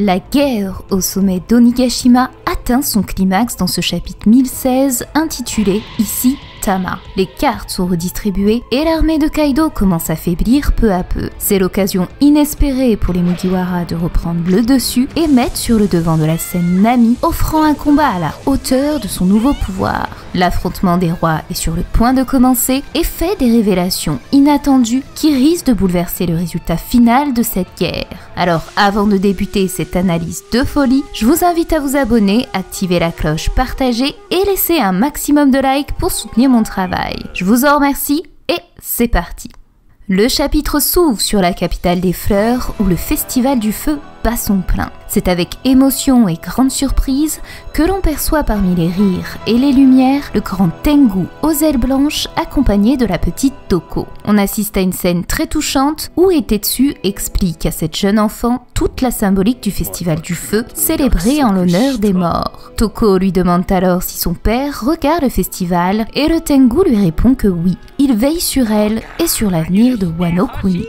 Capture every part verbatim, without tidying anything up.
La guerre au sommet d'Onigashima atteint son climax dans ce chapitre mille seize intitulé ici Tama. Les cartes sont redistribuées et l'armée de Kaido commence à faiblir peu à peu. C'est l'occasion inespérée pour les Mugiwara de reprendre le dessus et mettre sur le devant de la scène Nami, offrant un combat à la hauteur de son nouveau pouvoir. L'affrontement des rois est sur le point de commencer et fait des révélations inattendues qui risquent de bouleverser le résultat final de cette guerre. Alors avant de débuter cette analyse de folie, je vous invite à vous abonner, activer la cloche, partager et laisser un maximum de likes pour soutenir mon travail. Je vous en remercie et c'est parti. Le chapitre s'ouvre sur la capitale des fleurs où le festival du feu bat son plein. C'est avec émotion et grande surprise que l'on perçoit parmi les rires et les lumières le grand Tengu aux ailes blanches accompagné de la petite Toko. On assiste à une scène très touchante où Etetsu explique à cette jeune enfant toute la symbolique du festival du feu célébré en l'honneur des morts. Toko lui demande alors si son père regarde le festival et le Tengu lui répond que oui. Il veille sur elle et sur l'avenir de Wano Kuni.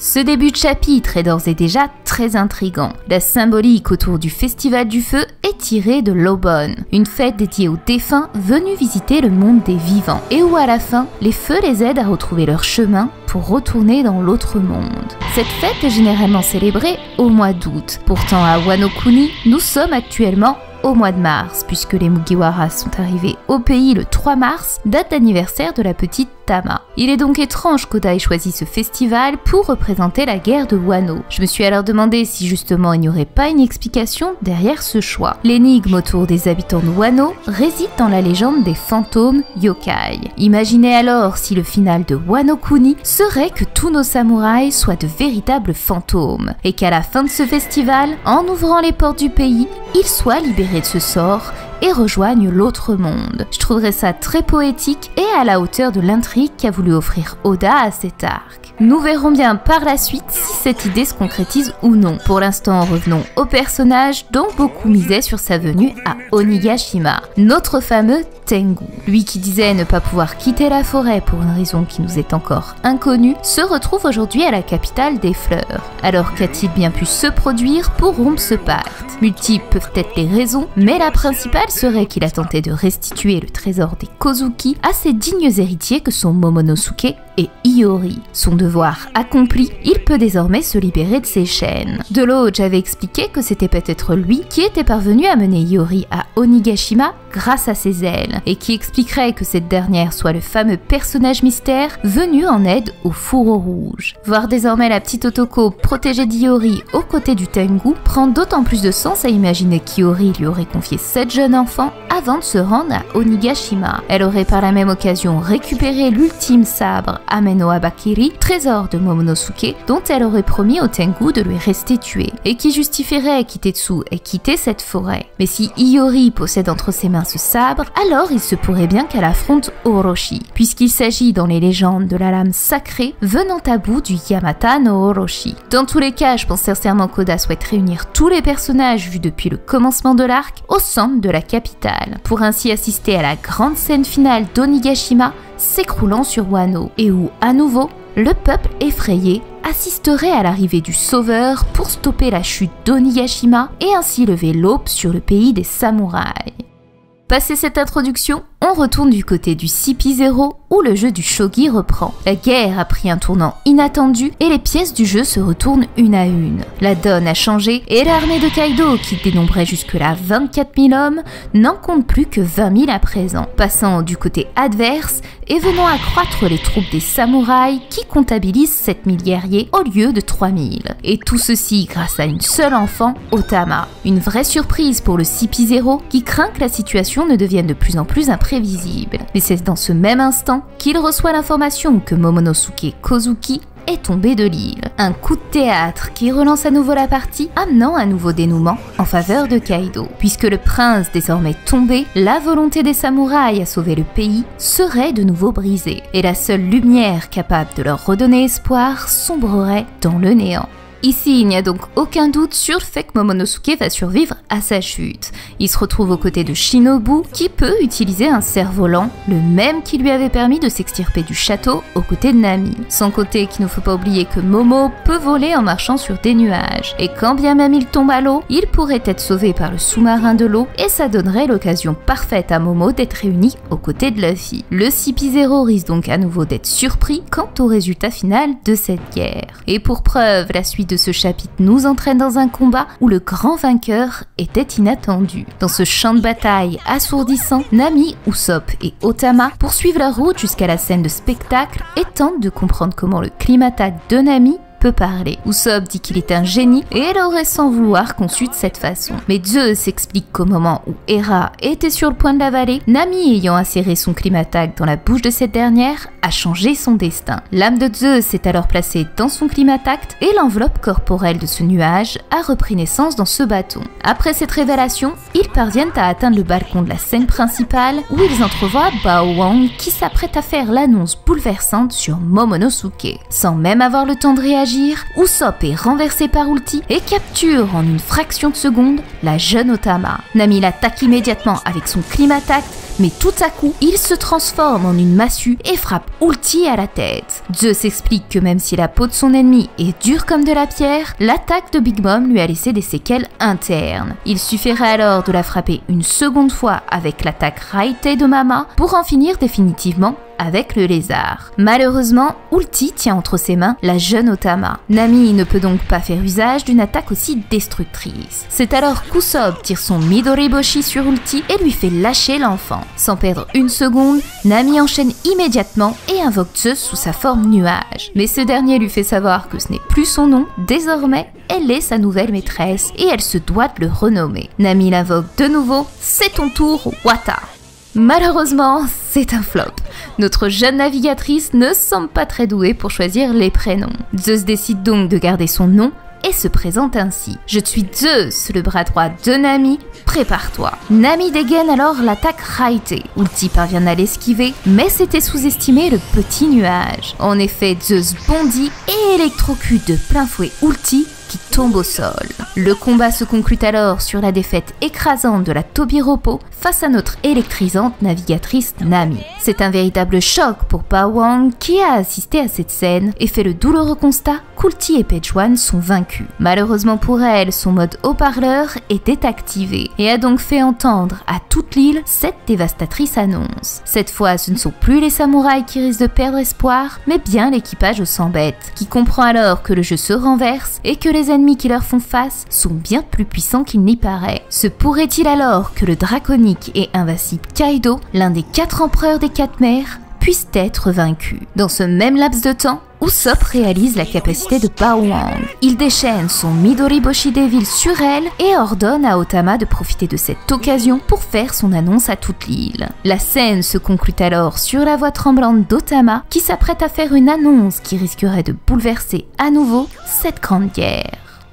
Ce début de chapitre est d'ores et déjà très intrigant. La symbolique autour du festival du feu est tirée de l'Obon, une fête dédiée aux défunts venus visiter le monde des vivants, et où à la fin, les feux les aident à retrouver leur chemin pour retourner dans l'autre monde. Cette fête est généralement célébrée au mois d'août. Pourtant à Wano Kuni, nous sommes actuellement au mois de mars, puisque les Mugiwara sont arrivés au pays le trois mars, date d'anniversaire de la petite Tama. Il est donc étrange qu'Oda ait choisi ce festival pour représenter la guerre de Wano. Je me suis alors demandé si justement il n'y aurait pas une explication derrière ce choix. L'énigme autour des habitants de Wano réside dans la légende des fantômes yokai. Imaginez alors si le final de Wano Kuni serait que tous nos samouraïs soient de véritables fantômes, et qu'à la fin de ce festival, en ouvrant les portes du pays, ils soient libérés de ce sort et rejoignent l'autre monde. Je trouverais ça très poétique et à la hauteur de l'intrigue qu'a voulu offrir Oda à cet arc. Nous verrons bien par la suite si cette idée se concrétise ou non. Pour l'instant, revenons au personnage dont beaucoup misaient sur sa venue à Onigashima, notre fameux Tengu. Lui qui disait ne pas pouvoir quitter la forêt pour une raison qui nous est encore inconnue, se retrouve aujourd'hui à la capitale des fleurs. Alors qu'a-t-il bien pu se produire pour rompre ce pacte? Multiples peuvent être les raisons, mais la principale serait qu'il a tenté de restituer le trésor des Kozuki à ses dignes héritiers que sont Momonosuke et Iori. Son devoir accompli, il peut désormais se libérer de ses chaînes. De l'autre, j'avais expliqué que c'était peut-être lui qui était parvenu à mener Iori à Onigashima grâce à ses ailes, et qui expliquerait que cette dernière soit le fameux personnage mystère venu en aide au fourreau rouge. Voir désormais la petite Otoko protégée d'Iori aux côtés du Tengu prend d'autant plus de sens à imaginer qu'Iori lui aurait confié cette jeune enfant avant de se rendre à Onigashima. Elle aurait par la même occasion récupéré l'ultime sabre Amenohabakiri, trésor de Momonosuke, dont elle aurait promis au Tengu de lui restituer, et qui justifierait qu'Itetsu ait quitté cette forêt. Mais si Iori possède entre ses mains ce sabre, alors il se pourrait bien qu'elle affronte Orochi, puisqu'il s'agit dans les légendes de la lame sacrée venant à bout du Yamata no Orochi. Dans tous les cas, je pense sincèrement qu'Oda souhaite réunir tous les personnages vus depuis le commencement de l'arc au centre de la capitale, pour ainsi assister à la grande scène finale d'Onigashima s'écroulant sur Wano, et où, à nouveau, le peuple effrayé assisterait à l'arrivée du sauveur pour stopper la chute d'Onigashima et ainsi lever l'aube sur le pays des samouraïs. Passé cette introduction, on retourne du côté du C P zéro où le jeu du shogi reprend. La guerre a pris un tournant inattendu et les pièces du jeu se retournent une à une. La donne a changé et l'armée de Kaido, qui dénombrait jusque-là vingt-quatre mille hommes, n'en compte plus que vingt mille à présent, passant du côté adverse et venant accroître les troupes des samouraïs qui comptabilisent sept mille guerriers au lieu de trois mille. Et tout ceci grâce à une seule enfant, Otama. Une vraie surprise pour le C P zéro qui craint que la situation ne deviennent de plus en plus imprévisibles. Mais c'est dans ce même instant qu'il reçoit l'information que Momonosuke Kozuki est tombé de l'île. Un coup de théâtre qui relance à nouveau la partie, amenant un nouveau dénouement en faveur de Kaido. Puisque le prince désormais tombé, la volonté des samouraïs à sauver le pays serait de nouveau brisée, et la seule lumière capable de leur redonner espoir sombrerait dans le néant. Ici, il n'y a donc aucun doute sur le fait que Momonosuke va survivre à sa chute. Il se retrouve aux côtés de Shinobu, qui peut utiliser un cerf-volant, le même qui lui avait permis de s'extirper du château aux côtés de Nami. Sans côté qu'il ne faut pas oublier que Momo peut voler en marchant sur des nuages, et quand bien même il tombe à l'eau, il pourrait être sauvé par le sous-marin de l'eau, et ça donnerait l'occasion parfaite à Momo d'être réuni aux côtés de Luffy. Le C P zéro risque donc à nouveau d'être surpris quant au résultat final de cette guerre. Et pour preuve, la suite de ce chapitre nous entraîne dans un combat où le grand vainqueur était inattendu. Dans ce champ de bataille assourdissant, Nami, Usopp et Otama poursuivent leur route jusqu'à la scène de spectacle et tentent de comprendre comment le climatique de Nami peut parler. Usopp dit qu'il est un génie et elle aurait sans vouloir conçu de cette façon. Mais Zeus explique qu'au moment où Hera était sur le point de l'avaler, Nami ayant inséré son climatag dans la bouche de cette dernière a changé son destin. L'âme de Zeus s'est alors placée dans son climatag et l'enveloppe corporelle de ce nuage a repris naissance dans ce bâton. Après cette révélation, ils parviennent à atteindre le balcon de la scène principale où ils entrevoient Bao Wang qui s'apprête à faire l'annonce bouleversante sur Momonosuke. Sans même avoir le temps de réagir, Usopp est renversé par Ulti et capture en une fraction de seconde la jeune Otama. Nami l'attaque immédiatement avec son climatacte, mais tout à coup, il se transforme en une massue et frappe Ulti à la tête. Zeus explique que même si la peau de son ennemi est dure comme de la pierre, l'attaque de Big Mom lui a laissé des séquelles internes. Il suffirait alors de la frapper une seconde fois avec l'attaque Raitei de Mama pour en finir définitivement avec le lézard. Malheureusement, Ulti tient entre ses mains la jeune Otama. Nami ne peut donc pas faire usage d'une attaque aussi destructrice. C'est alors qu'Usopp tire son Midori Boshi sur Ulti et lui fait lâcher l'enfant. Sans perdre une seconde, Nami enchaîne immédiatement et invoque Zeus sous sa forme nuage. Mais ce dernier lui fait savoir que ce n'est plus son nom, désormais elle est sa nouvelle maîtresse et elle se doit de le renommer. Nami l'invoque de nouveau, c'est ton tour, Wata. Malheureusement, c'est un flop. Notre jeune navigatrice ne semble pas très douée pour choisir les prénoms. Zeus décide donc de garder son nom et se présente ainsi. Je suis Zeus, le bras droit de Nami, prépare-toi. Nami dégaine alors l'attaque Raitei. Ulti parvient à l'esquiver, mais c'était sous-estimer le petit nuage. En effet, Zeus bondit et électrocute de plein fouet Ulti qui tombe au sol. Le combat se conclut alors sur la défaite écrasante de la Tobiropo face à notre électrisante navigatrice Nami. C'est un véritable choc pour Bao Wang qui a assisté à cette scène et fait le douloureux constat qu'Ulti et Pejuan sont vaincus. Malheureusement pour elle, son mode haut-parleur était activé et a donc fait entendre à toute l'île cette dévastatrice annonce. Cette fois, ce ne sont plus les samouraïs qui risquent de perdre espoir, mais bien l'équipage aux cent bêtes, qui comprend alors que le jeu se renverse et que les Les ennemis qui leur font face sont bien plus puissants qu'il n'y paraît. Se pourrait-il alors que le draconique et invincible Kaido, l'un des quatre empereurs des quatre mers, puisse être vaincu? Dans ce même laps de temps, Usopp réalise la capacité de Bao Wang. Il déchaîne son Midori Boshi Devil sur elle et ordonne à Otama de profiter de cette occasion pour faire son annonce à toute l'île. La scène se conclut alors sur la voix tremblante d'Otama qui s'apprête à faire une annonce qui risquerait de bouleverser à nouveau cette grande guerre.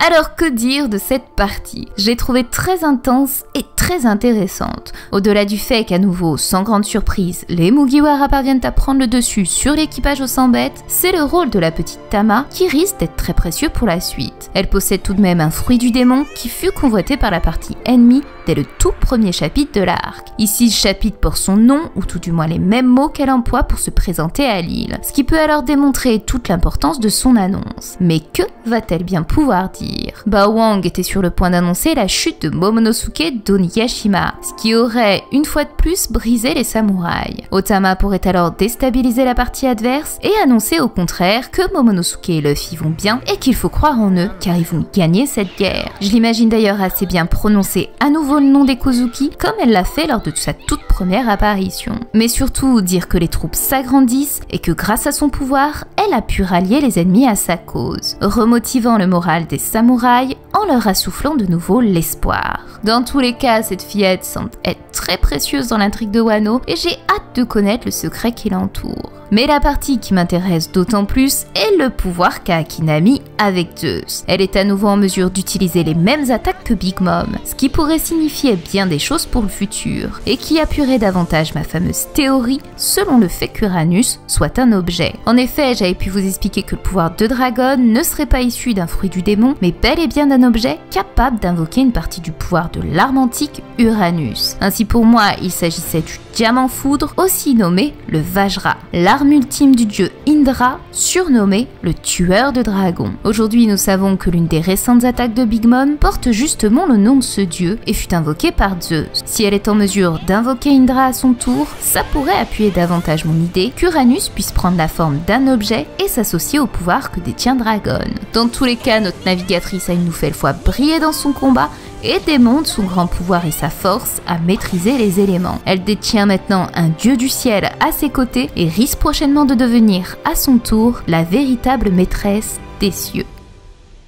Alors que dire de cette partie? J'ai trouvé très intense et très intéressante. Au-delà du fait qu'à nouveau, sans grande surprise, les Mugiwara parviennent à prendre le dessus sur l'équipage aux cent bêtes, c'est le rôle de la petite Tama qui risque d'être très précieux pour la suite. Elle possède tout de même un fruit du démon qui fut convoité par la partie ennemie dès le tout premier chapitre de l'arc. Ici, le chapitre porte son nom, ou tout du moins les mêmes mots qu'elle emploie pour se présenter à l'île, ce qui peut alors démontrer toute l'importance de son annonce. Mais que va-t-elle bien pouvoir dire? Bao Wang était sur le point d'annoncer la chute de Momonosuke d'Onigashima, ce qui aurait, une fois de plus, brisé les samouraïs. Otama pourrait alors déstabiliser la partie adverse et annoncer au contraire que Momonosuke et Luffy vont bien et qu'il faut croire en eux car ils vont gagner cette guerre. Je l'imagine d'ailleurs assez bien prononcer à nouveau le nom des Kozuki comme elle l'a fait lors de sa toute première apparition. Mais surtout dire que les troupes s'agrandissent et que grâce à son pouvoir, elle a pu rallier les ennemis à sa cause, remotivant le moral des samouraïs en leur assoufflant de nouveau l'espoir. Dans tous les cas, cette fillette semble être très précieuse dans l'intrigue de Wano et j'ai hâte de connaître le secret qui l'entoure. Mais la partie qui m'intéresse d'autant plus est le pouvoir qu'a acquis Nami avec Zeus. Elle est à nouveau en mesure d'utiliser les mêmes attaques que Big Mom, ce qui pourrait signifier bien des choses pour le futur, et qui appuierait davantage ma fameuse théorie selon le fait qu'Uranus soit un objet. En effet, j'avais pu vous expliquer que le pouvoir de Dragon ne serait pas issu d'un fruit du démon, mais bel et bien d'un objet capable d'invoquer une partie du pouvoir de l'arme antique Uranus. Ainsi pour moi, il s'agissait du diamant foudre, aussi nommé le Vajra, l'arme ultime du dieu Indra, surnommé le tueur de dragons. Aujourd'hui, nous savons que l'une des récentes attaques de Big Mom porte justement le nom de ce dieu et fut invoquée par Zeus. Si elle est en mesure d'invoquer Indra à son tour, ça pourrait appuyer davantage mon idée qu'Uranus puisse prendre la forme d'un objet et s'associer au pouvoir que détient Dragon. Dans tous les cas, notre navigatrice a une nouvelle fois brillé dans son combat et démontre son grand pouvoir et sa force à maîtriser les éléments. Elle détient maintenant un dieu du ciel à ses côtés et risque prochainement de devenir, à son tour, la véritable maîtresse des cieux.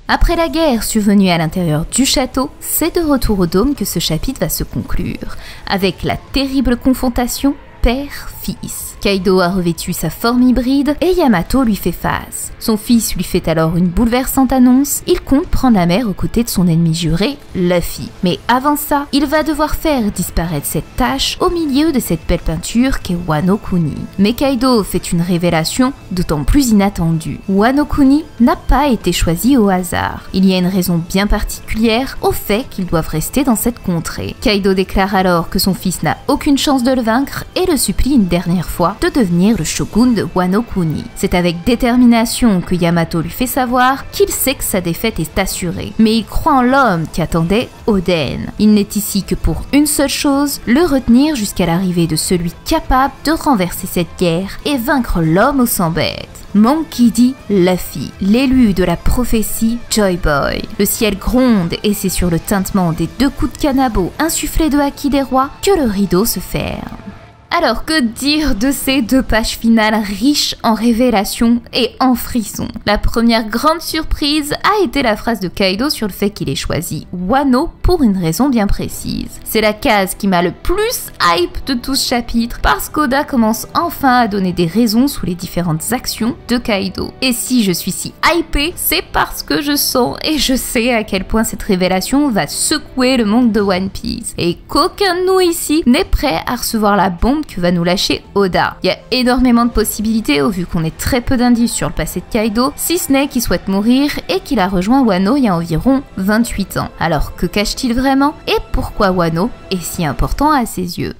Après la guerre survenue à l'intérieur du château, c'est de retour au dôme que ce chapitre va se conclure, avec la terrible confrontation père-fils. Kaido a revêtu sa forme hybride et Yamato lui fait face. Son fils lui fait alors une bouleversante annonce, il compte prendre la mer aux côtés de son ennemi juré, Luffy. Mais avant ça, il va devoir faire disparaître cette tâche au milieu de cette belle peinture qu'est Wano Kuni. Mais Kaido fait une révélation d'autant plus inattendue. Wano Kuni n'a pas été choisi au hasard. Il y a une raison bien particulière au fait qu'ils doivent rester dans cette contrée. Kaido déclare alors que son fils n'a aucune chance de le vaincre et le supplie une dernière fois de devenir le shogun de Wano Kuni. C'est avec détermination que Yamato lui fait savoir qu'il sait que sa défaite est assurée, mais il croit en l'homme qui attendait Oden. Il n'est ici que pour une seule chose, le retenir jusqu'à l'arrivée de celui capable de renverser cette guerre et vaincre l'homme aux cent bêtes. Monkey D. Luffy, l'élu de la prophétie Joy Boy. Le ciel gronde et c'est sur le tintement des deux coups de canabo insufflés de Haki des rois que le rideau se ferme. Alors que dire de ces deux pages finales riches en révélations et en frissons? La première grande surprise a été la phrase de Kaido sur le fait qu'il ait choisi Wano pour une raison bien précise. C'est la case qui m'a le plus hype de tout ce chapitre parce qu'Oda commence enfin à donner des raisons sous les différentes actions de Kaido. Et si je suis si hypée, c'est parce que je sens et je sais à quel point cette révélation va secouer le monde de One Piece et qu'aucun de nous ici n'est prêt à recevoir la bombe que va nous lâcher Oda. Il y a énormément de possibilités au vu qu'on est très peu d'indices sur le passé de Kaido, si ce n'est qu'il souhaite mourir et qu'il a rejoint Wano il y a environ vingt-huit ans. Alors que cache-t-il vraiment et pourquoi Wano est si important à ses yeux?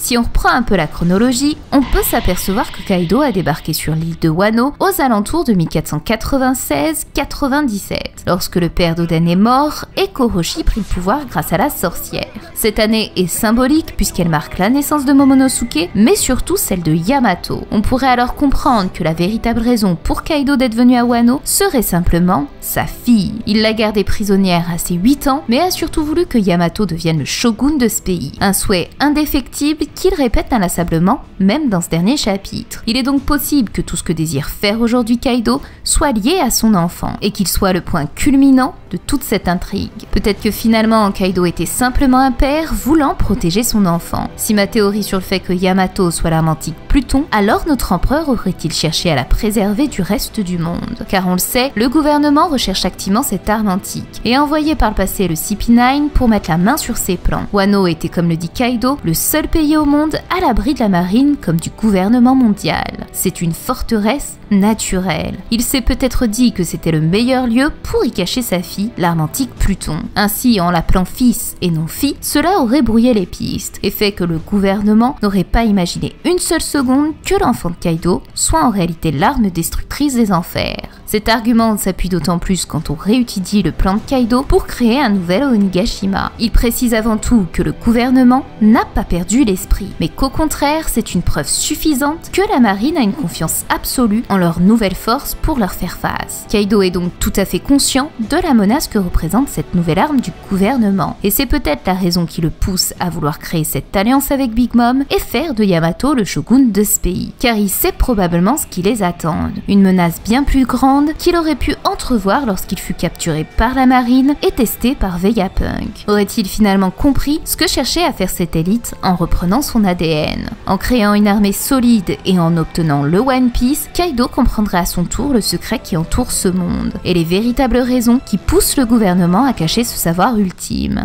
Si on reprend un peu la chronologie, on peut s'apercevoir que Kaido a débarqué sur l'île de Wano aux alentours de mille quatre cent quatre-vingt-seize quatre-vingt-dix-sept, lorsque le père d'Oden est mort et qu'Orochi prit le pouvoir grâce à la sorcière. Cette année est symbolique puisqu'elle marque la naissance de Momonosuke, mais surtout celle de Yamato. On pourrait alors comprendre que la véritable raison pour Kaido d'être venu à Wano serait simplement sa fille. Il l'a gardée prisonnière à ses huit ans, mais a surtout voulu que Yamato devienne le shogun de ce pays, un souhait indéfectible qu'il répète inlassablement, même dans ce dernier chapitre. Il est donc possible que tout ce que désire faire aujourd'hui Kaido soit lié à son enfant, et qu'il soit le point culminant de toute cette intrigue. Peut-être que finalement Kaido était simplement un père voulant protéger son enfant. Si ma théorie sur le fait que Yamato soit l'arme antique Pluton, alors notre empereur aurait-il cherché à la préserver du reste du monde? Car on le sait, le gouvernement recherche activement cette arme antique, et a envoyé par le passé le C P neuf pour mettre la main sur ses plans. Wano était, comme le dit Kaido, le seul pays au monde à l'abri de la marine comme du gouvernement mondial. C'est une forteresse naturelle. Il s'est peut-être dit que c'était le meilleur lieu pour y cacher sa fille, l'arme antique Pluton. Ainsi, en l'appelant fils et non fille, cela aurait brouillé les pistes et fait que le gouvernement n'aurait pas imaginé une seule seconde que l'enfant de Kaido soit en réalité l'arme destructrice des enfers. Cet argument s'appuie d'autant plus quand on réutilise le plan de Kaido pour créer un nouvel Onigashima. Il précise avant tout que le gouvernement n'a pas perdu l'esprit, mais qu'au contraire, c'est une preuve suffisante que la marine a une confiance absolue en leur nouvelle force pour leur faire face. Kaido est donc tout à fait conscient de la menace que représente cette nouvelle arme du gouvernement, et c'est peut-être la raison qui le pousse à vouloir créer cette alliance avec Big Mom et faire de Yamato le shogun de ce pays, car il sait probablement ce qui les attend, une menace bien plus grande qu'il aurait pu entrevoir lorsqu'il fut capturé par la marine et testé par Vegapunk. Aurait-il finalement compris ce que cherchait à faire cette élite en reprenant son A D N? En créant une armée solide et en obtenant le One Piece, Kaido comprendrait à son tour le secret qui entoure ce monde, et les véritables raisons qui poussent le gouvernement à cacher ce savoir ultime.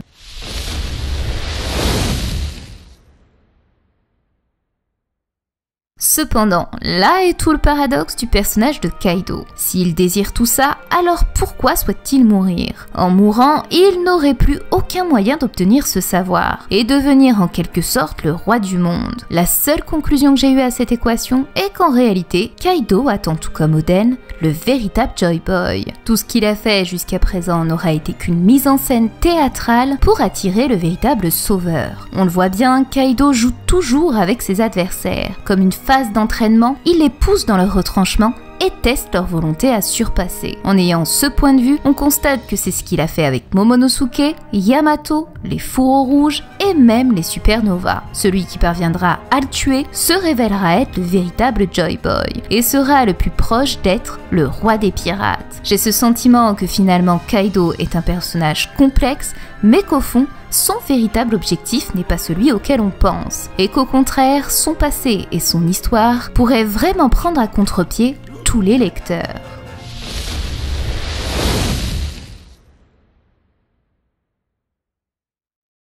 Cependant, là est tout le paradoxe du personnage de Kaido. S'il désire tout ça, alors pourquoi souhaite-t-il mourir? En mourant, il n'aurait plus aucun moyen d'obtenir ce savoir, et devenir en quelque sorte le roi du monde. La seule conclusion que j'ai eue à cette équation est qu'en réalité, Kaido attend tout comme Oden, le véritable Joy Boy. Tout ce qu'il a fait jusqu'à présent n'aura été qu'une mise en scène théâtrale pour attirer le véritable sauveur. On le voit bien, Kaido joue toujours avec ses adversaires, comme une phase d'entraînement, il les pousse dans leur retranchement et teste leur volonté à surpasser. En ayant ce point de vue, on constate que c'est ce qu'il a fait avec Momonosuke, Yamato, les fourreaux rouges et même les supernovas. Celui qui parviendra à le tuer se révélera être le véritable Joy Boy et sera le plus proche d'être le roi des pirates. J'ai ce sentiment que finalement Kaido est un personnage complexe, mais qu'au fond, son véritable objectif n'est pas celui auquel on pense, et qu'au contraire, son passé et son histoire pourraient vraiment prendre à contre-pied tous les lecteurs.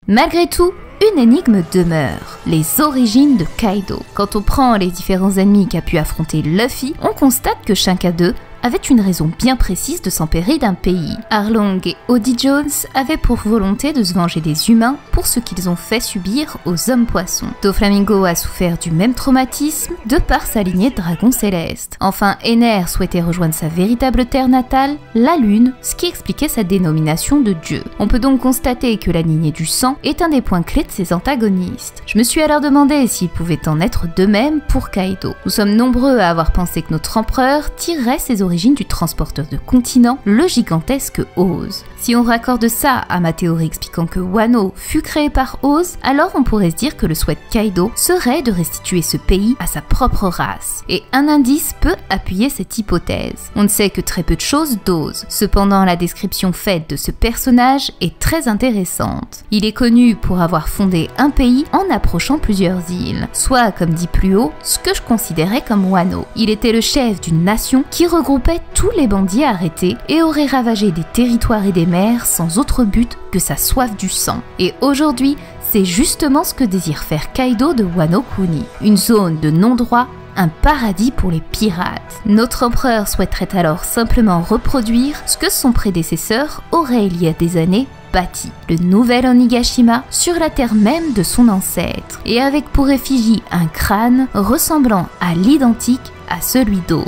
Malgré tout, une énigme demeure, les origines de Kaido. Quand on prend les différents ennemis qu'a pu affronter Luffy, on constate que chacun d'eux avait une raison bien précise de s'empérer d'un pays. Arlong et Odie Jones avaient pour volonté de se venger des humains pour ce qu'ils ont fait subir aux hommes-poissons. Doflamingo a souffert du même traumatisme de par sa lignée de dragons célestes. Enfin, Enner souhaitait rejoindre sa véritable terre natale, la Lune, ce qui expliquait sa dénomination de dieu. On peut donc constater que la lignée du sang est un des points clés de ses antagonistes. Je me suis alors demandé s'il pouvait en être de même pour Kaido. Nous sommes nombreux à avoir pensé que notre empereur tirait ses origines du transporteur de continent, le gigantesque Oz. Si on raccorde ça à ma théorie expliquant que Wano fut créé par Oz, alors on pourrait se dire que le souhait de Kaido serait de restituer ce pays à sa propre race. Et un indice peut appuyer cette hypothèse. On ne sait que très peu de choses d'Oz, cependant la description faite de ce personnage est très intéressante. Il est connu pour avoir fondé un pays en approchant plusieurs îles, soit comme dit plus haut, ce que je considérais comme Wano. Il était le chef d'une nation qui regroupe tous les bandits arrêtés et aurait ravagé des territoires et des mers sans autre but que sa soif du sang. Et aujourd'hui, c'est justement ce que désire faire Kaido de Wano Kuni, une zone de non-droit, un paradis pour les pirates. Notre empereur souhaiterait alors simplement reproduire ce que son prédécesseur aurait il y a des années bâti, le nouvel Onigashima sur la terre même de son ancêtre, et avec pour effigie un crâne ressemblant à l'identique à celui d'Oz.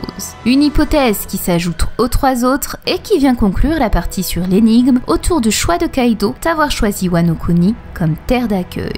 Une hypothèse qui s'ajoute aux trois autres et qui vient conclure la partie sur l'énigme autour du choix de Kaido d'avoir choisi Wano Kuni comme terre d'accueil.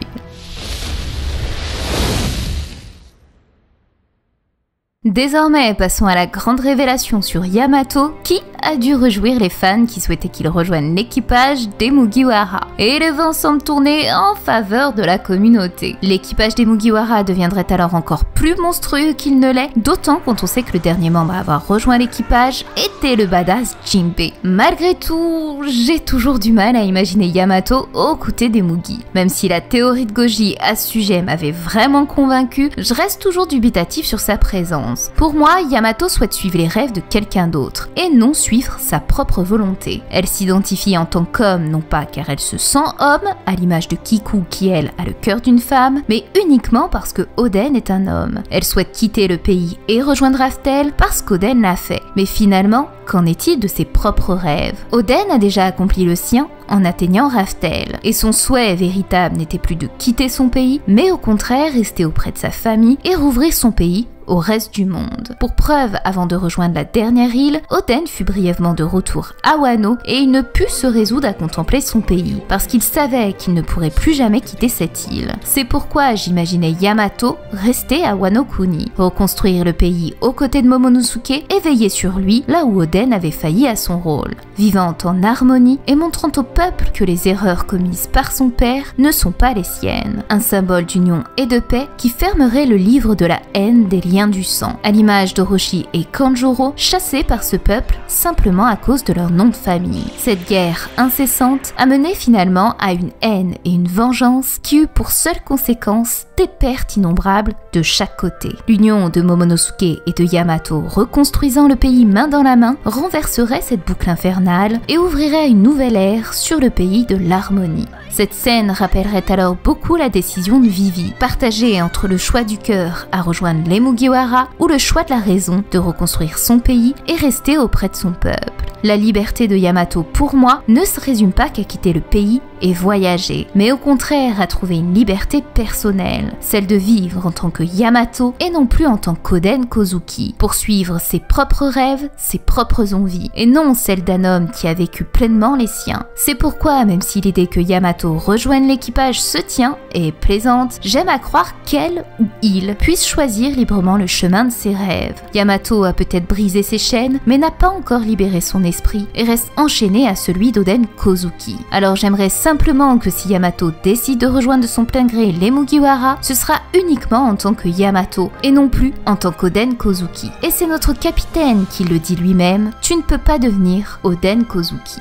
Désormais, passons à la grande révélation sur Yamato qui a dû réjouir les fans qui souhaitaient qu'il rejoigne l'équipage des Mugiwara. Et le vent semble tourner en faveur de la communauté. L'équipage des Mugiwara deviendrait alors encore plus monstrueux qu'il ne l'est, d'autant quand on sait que le dernier membre à avoir rejoint l'équipage était le badass Jinbei. Malgré tout, j'ai toujours du mal à imaginer Yamato aux côtés des Mugi. Même si la théorie de Goji à ce sujet m'avait vraiment convaincu, je reste toujours dubitatif sur sa présence. Pour moi, Yamato souhaite suivre les rêves de quelqu'un d'autre, et non suivre sa propre volonté. Elle s'identifie en tant qu'homme, non pas car elle se sent homme, à l'image de Kiku qui elle a le cœur d'une femme, mais uniquement parce que Oden est un homme. Elle souhaite quitter le pays et rejoindre Raftel parce qu'Oden l'a fait. Mais finalement, qu'en est-il de ses propres rêves? Oden a déjà accompli le sien en atteignant Raftel, et son souhait véritable n'était plus de quitter son pays, mais au contraire rester auprès de sa famille et rouvrir son pays au reste du monde. Pour preuve, avant de rejoindre la dernière île, Oden fut brièvement de retour à Wano et il ne put se résoudre à contempler son pays, parce qu'il savait qu'il ne pourrait plus jamais quitter cette île. C'est pourquoi j'imaginais Yamato rester à Wano Kuni, reconstruire le pays aux côtés de Momonosuke et veiller sur lui là où Oden avait failli à son rôle, vivant en harmonie et montrant au peuple que les erreurs commises par son père ne sont pas les siennes. Un symbole d'union et de paix qui fermerait le livre de la haine des liens du sang, à l'image d'Orochi et Kanjuro, chassés par ce peuple simplement à cause de leur nom de famille. Cette guerre incessante a mené finalement à une haine et une vengeance qui eut pour seule conséquence des pertes innombrables de chaque côté. L'union de Momonosuke et de Yamato reconstruisant le pays main dans la main renverserait cette boucle infernale et ouvrirait une nouvelle ère sur le pays de l'harmonie. Cette scène rappellerait alors beaucoup la décision de Vivi, partagée entre le choix du cœur à rejoindre les Mugiwara ou le choix de la raison de reconstruire son pays et rester auprès de son peuple. La liberté de Yamato, pour moi, ne se résume pas qu'à quitter le pays et voyager, mais au contraire à trouver une liberté personnelle, celle de vivre en tant que Yamato et non plus en tant qu'Oden Kozuki, poursuivre ses propres rêves, ses propres envies, et non celle d'un homme qui a vécu pleinement les siens. C'est pourquoi, même si l'idée que Yamato rejoigne l'équipage se tient et est plaisante, j'aime à croire qu'elle ou il puisse choisir librement le chemin de ses rêves. Yamato a peut-être brisé ses chaînes, mais n'a pas encore libéré son esprit et reste enchaîné à celui d'Oden Kozuki. Alors j'aimerais simplement que si Yamato décide de rejoindre de son plein gré les Mugiwara, ce sera uniquement en tant que Yamato et non plus en tant qu'Oden Kozuki. Et c'est notre capitaine qui le dit lui-même, tu ne peux pas devenir Oden Kozuki.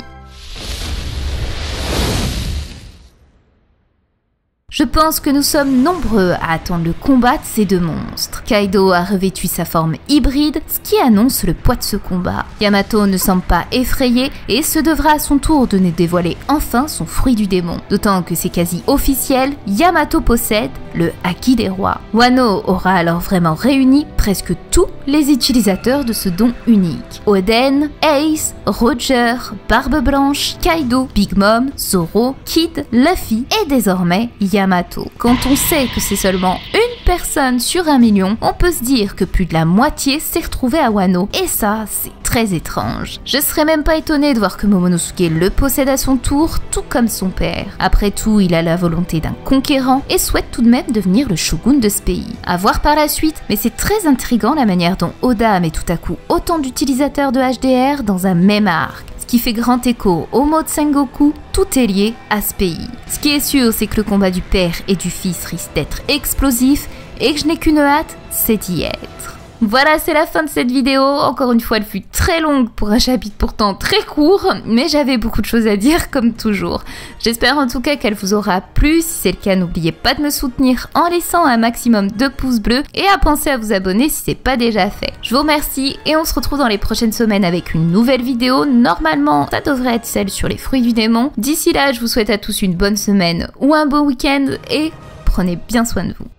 Je pense que nous sommes nombreux à attendre le combat de ces deux monstres. Kaido a revêtu sa forme hybride, ce qui annonce le poids de ce combat. Yamato ne semble pas effrayé et se devra à son tour de nous dévoiler enfin son fruit du démon. D'autant que c'est quasi officiel, Yamato possède le Haki des rois. Wano aura alors vraiment réuni presque tous les utilisateurs de ce don unique. Oden, Ace, Roger, Barbe Blanche, Kaido, Big Mom, Zoro, Kid, Luffy et désormais Yamato. Yamato. Quand on sait que c'est seulement une personne sur un million, on peut se dire que plus de la moitié s'est retrouvée à Wano, et ça, c'est très étrange. Je serais même pas étonnée de voir que Momonosuke le possède à son tour, tout comme son père. Après tout, il a la volonté d'un conquérant et souhaite tout de même devenir le shogun de ce pays. À voir par la suite, mais c'est très intriguant la manière dont Oda met tout à coup autant d'utilisateurs de H D R dans un même arc, qui fait grand écho au mot de Sengoku, tout est lié à ce pays. Ce qui est sûr, c'est que le combat du père et du fils risque d'être explosif et que je n'ai qu'une hâte, c'est d'y être. Voilà, c'est la fin de cette vidéo. Encore une fois, elle fut très longue pour un chapitre pourtant très court, mais j'avais beaucoup de choses à dire comme toujours. J'espère en tout cas qu'elle vous aura plu. Si c'est le cas, n'oubliez pas de me soutenir en laissant un maximum de pouces bleus et à penser à vous abonner si ce n'est pas déjà fait. Je vous remercie et on se retrouve dans les prochaines semaines avec une nouvelle vidéo. Normalement, ça devrait être celle sur les fruits du démon. D'ici là, je vous souhaite à tous une bonne semaine ou un beau week-end et prenez bien soin de vous.